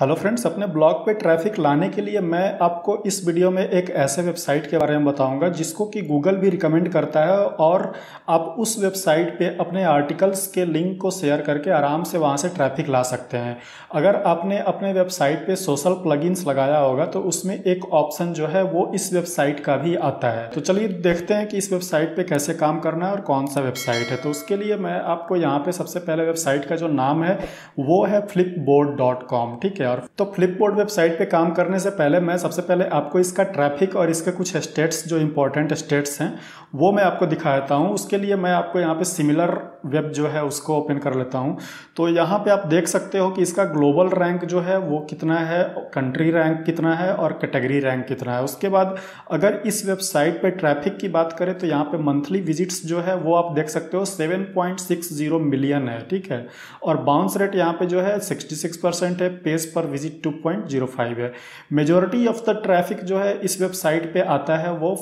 Hello friends, अपने blog पे traffic लाने के लिए मैं आपको इस वीडियो में एक ऐसे वेबसाइट के बारे में बताऊंगा जिसको कि गूगल भी रिकमेंड करता है और आप उस वेबसाइट पे अपने आर्टिकल्स के लिंक को शेयर करके आराम से वहां से ट्रैफिक ला सकते हैं। अगर आपने अपने वेबसाइट पे सोशल प्लगइन्स लगाया होगा तो उसमें एक ऑप्शन जो है वो इस वेबसाइट का भी आता है। तो चलिए देखते हैं कि इस वेबसाइट पर कैसे काम करना है और कौन सा वेबसाइट है। तो उसके लिए मैं आपको यहाँ पर सबसे पहले वेबसाइट का जो नाम है वो है flipboard.com, ठीक है। तो फ्लिपबोर्ड वेबसाइट पे काम करने से पहले मैं सबसे पहले आपको इसका ट्रैफिक और इसके कुछ स्टेट्स जो इंपॉर्टेंट स्टेट्स हैं वो मैं आपको दिखा देता हूं। उसके लिए मैं आपको यहाँ पे सिमिलर वेब जो है उसको ओपन कर लेता हूं। तो यहाँ पे आप देख सकते हो कि इसका ग्लोबल रैंक जो है वो कितना है, कंट्री रैंक कितना है और कैटेगरी रैंक कितना है। उसके बाद अगर इस वेबसाइट पर ट्रैफिक की बात करें तो यहाँ पे मंथली विजिट्स जो है वो आप देख सकते हो 7.60 मिलियन है, ठीक है। और बाउंस रेट यहाँ पे जो है 66% है, पेज पर विजिट 2.05 है। मेजॉरिटी ऑफ द ट्रैफिक जो है इस वेबसाइट पे आता है वो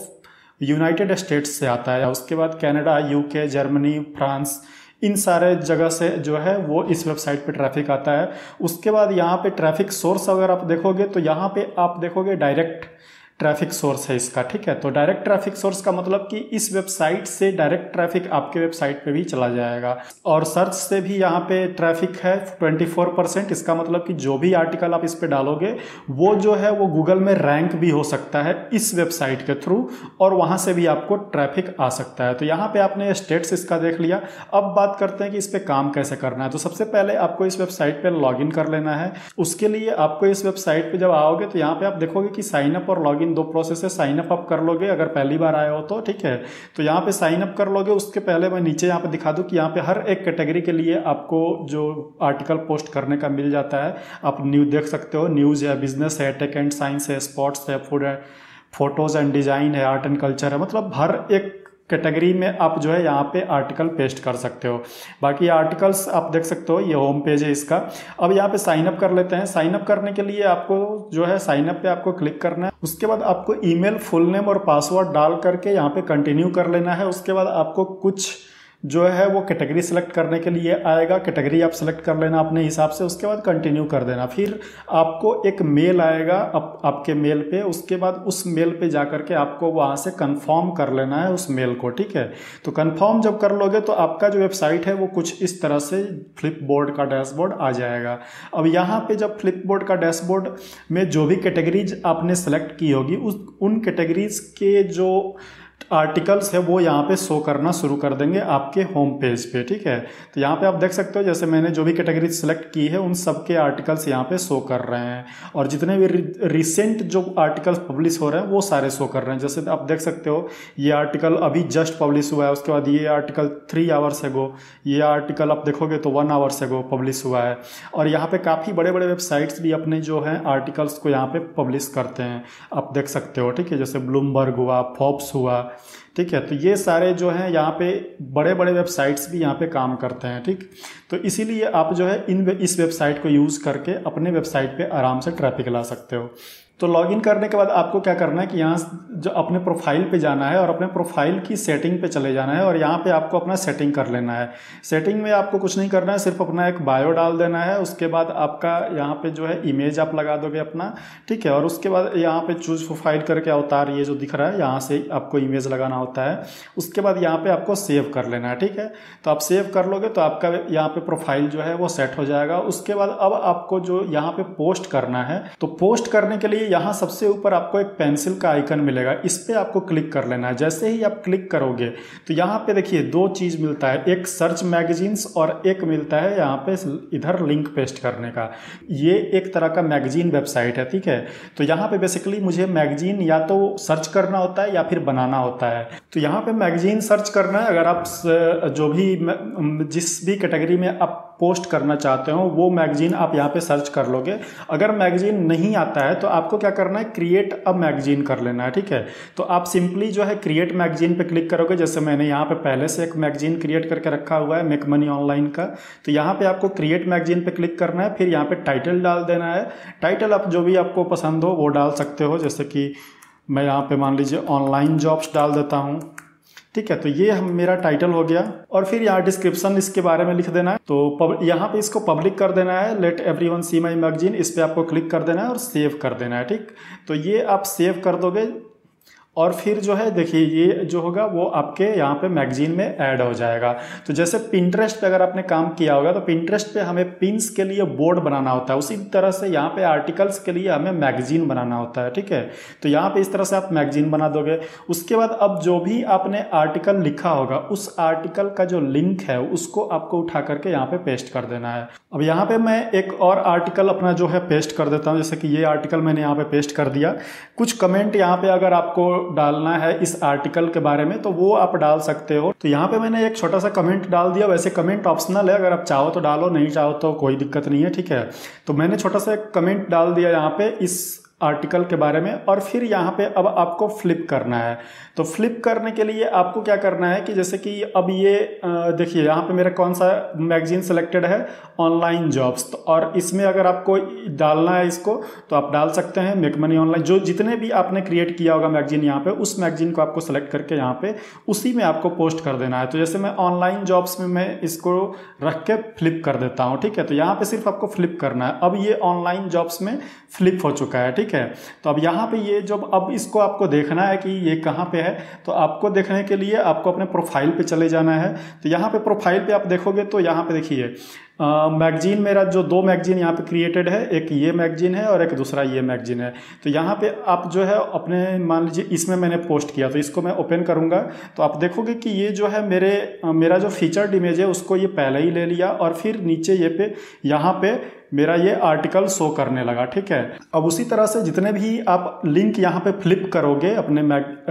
यूनाइटेड स्टेट्स से आता है। उसके बाद कनाडा, यूके, जर्मनी, फ्रांस, इन सारे जगह से जो है वो इस वेबसाइट पे ट्रैफिक आता है। उसके बाद यहाँ पे ट्रैफिक सोर्स अगर आप देखोगे तो यहाँ पे आप देखोगे डायरेक्ट ट्रैफिक सोर्स है इसका, ठीक है। तो डायरेक्ट ट्रैफिक सोर्स का मतलब कि इस वेबसाइट से डायरेक्ट ट्रैफिक आपके वेबसाइट पे भी चला जाएगा। और सर्च से भी यहाँ पे ट्रैफिक है 24%। इसका मतलब कि जो भी आर्टिकल आप इस पे डालोगे वो जो है वो गूगल में रैंक भी हो सकता है इस वेबसाइट के थ्रू और वहाँ से भी आपको ट्रैफिक आ सकता है। तो यहाँ पे आपने स्टेट्स इसका देख लिया। अब बात करते हैं कि इस पर काम कैसे करना है। तो सबसे पहले आपको इस वेबसाइट पर लॉग इन कर लेना है। उसके लिए आपको इस वेबसाइट पर जब आओगे तो यहाँ पर आप देखोगे कि साइनअप और लॉग इन दो प्रोसेस है। साइन अप आप कर लोगे अगर पहली बार आए हो तो, ठीक है। तो यहाँ पे साइन अप कर लोगे। उसके पहले मैं नीचे यहाँ पे दिखा दूँ कि यहाँ पे हर एक कैटेगरी के लिए आपको जो आर्टिकल पोस्ट करने का मिल जाता है। आप न्यूज़ देख सकते हो, न्यूज़ है, बिजनेस है, टेक एंड साइंस है, स्पोर्ट्स है, फूड है, फोटोज एंड डिजाइन है, आर्ट एंड कल्चर है। मतलब हर एक कैटेगरी में आप जो है यहाँ पे आर्टिकल पेस्ट कर सकते हो। बाकी आर्टिकल्स आप देख सकते हो, ये होम पेज है इसका। अब यहाँ पे साइन अप कर लेते हैं। साइन अप करने के लिए आपको जो है साइन अप पे आपको क्लिक करना है। उसके बाद आपको ईमेल, फुल नेम और पासवर्ड डाल करके यहाँ पे कंटिन्यू कर लेना है। उसके बाद आपको कुछ जो है वो कैटेगरी सेलेक्ट करने के लिए आएगा। कैटेगरी आप सेलेक्ट कर लेना अपने हिसाब से। उसके बाद कंटिन्यू कर देना। फिर आपको एक मेल आएगा आपके मेल पे। उसके बाद उस मेल पे जा करके आपको वहाँ से कंफर्म कर लेना है उस मेल को, ठीक है। तो कंफर्म जब कर लोगे तो आपका जो वेबसाइट है वो कुछ इस तरह से फ्लिपबोर्ड का डैशबोर्ड आ जाएगा। अब यहाँ पर जब फ्लिपबोर्ड का डैशबोर्ड में जो भी कैटेगरीज आपने सेलेक्ट की होगी उन कैटेगरीज के जो आर्टिकल्स है वो यहाँ पे शो करना शुरू कर देंगे आपके होम पेज पे, ठीक है। तो यहाँ पे आप देख सकते हो जैसे मैंने जो भी कैटेगरी सेलेक्ट की है उन सब के आर्टिकल्स यहाँ पे शो कर रहे हैं। और जितने भी रिसेंट जो आर्टिकल्स पब्लिश हो रहे हैं वो सारे शो कर रहे हैं। जैसे आप देख सकते हो ये आर्टिकल अभी जस्ट पब्लिश हुआ है। उसके बाद ये आर्टिकल 3 आवर्स एगो, ये आर्टिकल आप देखोगे तो 1 आवर्स एगो पब्लिश हुआ है। और यहाँ पर काफ़ी बड़े बड़े वेबसाइट्स भी अपने जो हैं आर्टिकल्स को यहाँ पर पब्लिश करते हैं, आप देख सकते हो, ठीक है। जैसे ब्लूमबर्ग हुआ, फोर्ब्स हुआ, ठीक है। तो ये सारे जो हैं यहाँ पे बड़े बड़े वेबसाइट्स भी यहाँ पे काम करते हैं, ठीक। तो इसीलिए आप जो है इस वेबसाइट को यूज़ करके अपने वेबसाइट पे आराम से ट्रैफिक ला सकते हो। तो लॉगिन करने के बाद आपको क्या करना है कि यहाँ जो अपने प्रोफाइल पे जाना है और अपने प्रोफाइल की सेटिंग पे चले जाना है और यहाँ पे आपको अपना सेटिंग कर लेना है। सेटिंग में आपको कुछ नहीं करना है, सिर्फ अपना एक बायो डाल देना है। उसके बाद आपका यहाँ पे जो है इमेज आप लगा दोगे अपना, ठीक है। और उसके बाद यहाँ पे चूज प्रोफाइल करके अवतार ये जो दिख रहा है यहाँ से आपको इमेज लगाना होता है। उसके बाद यहाँ पर आपको सेव कर लेना है, ठीक है। तो आप सेव कर लोगे तो आपका यहाँ पर प्रोफाइल जो है वो सेट हो जाएगा। उसके बाद अब आपको जो यहाँ पर पोस्ट करना है तो पोस्ट करने के लिए यहाँ सबसे ऊपर आपको एक पेंसिल का आइकन मिलेगा, इस पे आपको क्लिक कर लेना है। जैसे ही आप क्लिक करोगे तो यहाँ पे देखिए 2 चीज़ मिलता है, एक सर्च मैगजीन्स और एक मिलता है यहाँ पे इधर लिंक पेस्ट करने का। ये एक तरह का मैगजीन वेबसाइट है, ठीक है। तो यहाँ पे बेसिकली मुझे मैगजीन या तो सर्च करना होता है या फिर बनाना होता है। तो यहाँ पे मैगजीन सर्च करना है। अगर आप जो भी जिस भी कैटेगरी में आप पोस्ट करना चाहते हो वो मैगजीन आप यहाँ पे सर्च कर लोगे। अगर मैगजीन नहीं आता है तो आपको क्या करना है, क्रिएट अ मैगजीन कर लेना है, ठीक है। तो आप सिंपली जो है क्रिएट मैगजीन पे क्लिक करोगे। जैसे मैंने यहाँ पे पहले से एक मैगजीन क्रिएट करके रखा हुआ है, मेक मनी ऑनलाइन का। तो यहाँ पे आपको क्रिएट मैगजीन पे क्लिक करना है। फिर यहाँ पे टाइटल डाल देना है। टाइटल आप जो भी आपको पसंद हो वो डाल सकते हो। जैसे कि मैं यहाँ पे मान लीजिए ऑनलाइन जॉब्स डाल देता हूँ। ठीक है, तो ये हम मेरा टाइटल हो गया और फिर यहाँ डिस्क्रिप्शन इसके बारे में लिख देना है। तो यहाँ पे इसको पब्लिक कर देना है, let everyone see my magazine, इस पर आपको क्लिक कर देना है और सेव कर देना है। ठीक, तो ये आप सेव कर दोगे और फिर जो है देखिए ये जो होगा वो आपके यहाँ पे मैगजीन में ऐड हो जाएगा। तो जैसे Pinterest पे अगर आपने काम किया होगा तो Pinterest पे हमें पिन्स के लिए बोर्ड बनाना होता है, उसी तरह से यहाँ पे आर्टिकल्स के लिए हमें मैगजीन बनाना होता है। ठीक है, तो यहाँ पे इस तरह से आप मैगजीन बना दोगे। उसके बाद अब जो भी आपने आर्टिकल लिखा होगा उस आर्टिकल का जो लिंक है उसको आपको उठा करके यहाँ पे पेस्ट कर देना है। अब यहाँ पे मैं एक और आर्टिकल अपना जो है पेस्ट कर देता हूँ, जैसे कि ये आर्टिकल मैंने यहाँ पे पेस्ट कर दिया। कुछ कमेंट यहाँ पे अगर आपको डालना है इस आर्टिकल के बारे में तो वो आप डाल सकते हो। तो यहाँ पे मैंने एक छोटा सा कमेंट डाल दिया, वैसे कमेंट ऑप्शनल है, अगर आप चाहो तो डालो, नहीं चाहो तो कोई दिक्कत नहीं है। ठीक है, तो मैंने छोटा सा एक कमेंट डाल दिया यहाँ पे इस आर्टिकल के बारे में। और फिर यहाँ पे अब आपको फ्लिप करना है। तो फ्लिप करने के लिए आपको क्या करना है कि जैसे कि अब ये देखिए यहाँ पे मेरा कौन सा मैगजीन सिलेक्टेड है, ऑनलाइन जॉब्स, तो और इसमें अगर आपको डालना है इसको तो आप डाल सकते हैं मेक मनी ऑनलाइन, जो जितने भी आपने क्रिएट किया होगा मैगजीन यहाँ पे उस मैगजीन को आपको सेलेक्ट करके यहाँ पे उसी में आपको पोस्ट कर देना है। तो जैसे मैं ऑनलाइन जॉब्स में मैं इसको रख के फ्लिप कर देता हूँ। ठीक है, तो यहाँ पर सिर्फ आपको फ्लिप करना है। अब ये ऑनलाइन जॉब्स में फ्लिप हो चुका है। ठीक है, तो अब यहाँ पे ये जब अब इसको आपको देखना है कि ये कहाँ पे है, तो आपको देखने के लिए आपको अपने प्रोफाइल पे चले जाना है। तो यहाँ पे प्रोफाइल पे आप देखोगे तो यहाँ पे देखिए मैगजीन, मेरा जो दो मैगजीन यहाँ पे क्रिएटेड है, एक ये मैगजीन है और एक दूसरा ये मैगजीन है। तो यहाँ पे आप जो है अपने मान लीजिए इसमें मैंने पोस्ट किया, तो इसको मैं ओपन करूँगा तो आप देखोगे कि ये जो है मेरा जो फीचर्ड इमेज है उसको ये पहले ही ले लिया और फिर नीचे ये पे यहाँ पे मेरा ये आर्टिकल शो करने लगा। ठीक है, अब उसी तरह से जितने भी आप लिंक यहाँ पे फ्लिप करोगे अपने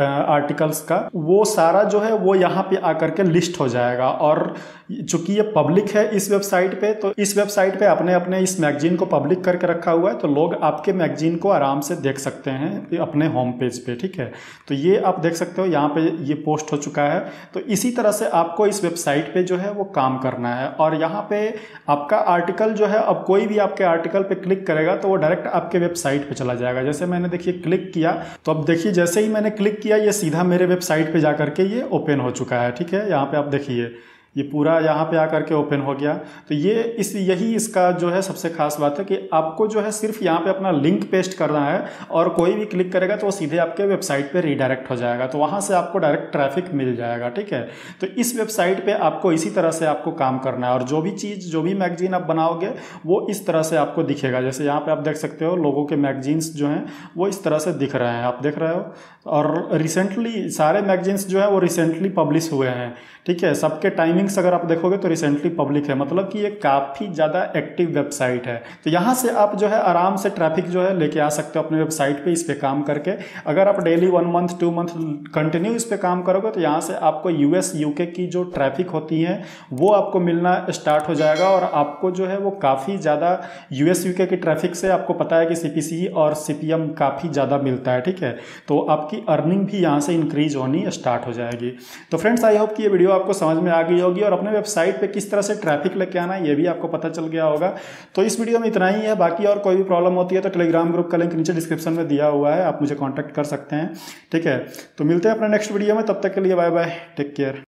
आर्टिकल्स का वो सारा जो है वो यहाँ पे आकर के लिस्ट हो जाएगा। और चूंकि ये पब्लिक है इस वेबसाइट पे, तो इस वेबसाइट पे आपने अपने इस मैगजीन को पब्लिक करके रखा हुआ है, तो लोग आपके मैगजीन को आराम से देख सकते हैं अपने होम पेज पे। ठीक है, तो ये आप देख सकते हो यहाँ पे ये पोस्ट हो चुका है। तो इसी तरह से आपको इस वेबसाइट पे जो है वो काम करना है। और यहाँ पे आपका आर्टिकल जो है, अब कोई भी आपके आर्टिकल पे क्लिक करेगा तो वो डायरेक्ट आपके वेबसाइट पे चला जाएगा। जैसे मैंने देखिए क्लिक किया, तो अब देखिए जैसे ही मैंने क्लिक किया ये सीधा मेरे वेबसाइट पे जाकर के ये ओपन हो चुका है। ठीक है, यहाँ पे आप देखिए ये पूरा यहाँ पे आकर के ओपन हो गया। तो ये यही इसका जो है सबसे खास बात है कि आपको जो है सिर्फ यहाँ पे अपना लिंक पेस्ट करना है और कोई भी क्लिक करेगा तो वो सीधे आपके वेबसाइट पे रीडायरेक्ट हो जाएगा, तो वहाँ से आपको डायरेक्ट ट्रैफिक मिल जाएगा। ठीक है, तो इस वेबसाइट पे आपको इसी तरह से आपको काम करना है और जो भी चीज़, जो भी मैगजीन आप बनाओगे वो इस तरह से आपको दिखेगा। जैसे यहाँ पर आप देख सकते हो लोगों के मैगजीन्स जो हैं वो इस तरह से दिख रहे हैं, आप देख रहे हो। और रिसेंटली सारे मैगजीन्स जो है वो रिसेंटली पब्लिश हुए हैं। ठीक है, सबके टाइमिंग्स अगर आप देखोगे तो रिसेंटली पब्लिक है, मतलब कि ये काफ़ी ज़्यादा एक्टिव वेबसाइट है। तो यहाँ से आप जो है आराम से ट्रैफिक जो है लेके आ सकते हो अपने वेबसाइट पे, इस पे काम करके। अगर आप डेली 1 मंथ 2 मंथ कंटिन्यू इस पे काम करोगे तो यहाँ से आपको यूएस यूके की जो ट्रैफिक होती है वो आपको मिलना स्टार्ट हो जाएगा। और आपको जो है वो काफ़ी ज़्यादा यूएस यूके की ट्रैफिक से आपको पता है कि CPC और CPM काफ़ी ज़्यादा मिलता है। ठीक है, तो आपकी अर्निंग भी यहाँ से इंक्रीज होनी स्टार्ट हो जाएगी। तो फ्रेंड्स, आई होप कि ये वीडियो आपको समझ में आ गई होगी और अपने वेबसाइट पे किस तरह से ट्रैफिक लेके आना है ये भी आपको पता चल गया होगा। तो इस वीडियो में इतना ही है, बाकी और कोई भी प्रॉब्लम होती है तो टेलीग्राम ग्रुप का लिंक नीचे डिस्क्रिप्शन में दिया हुआ है, आप मुझे कॉन्टैक्ट कर सकते हैं। ठीक है, तो मिलते हैं अपने नेक्स्ट वीडियो में, तब तक के लिए बाय बाय, टेक केयर।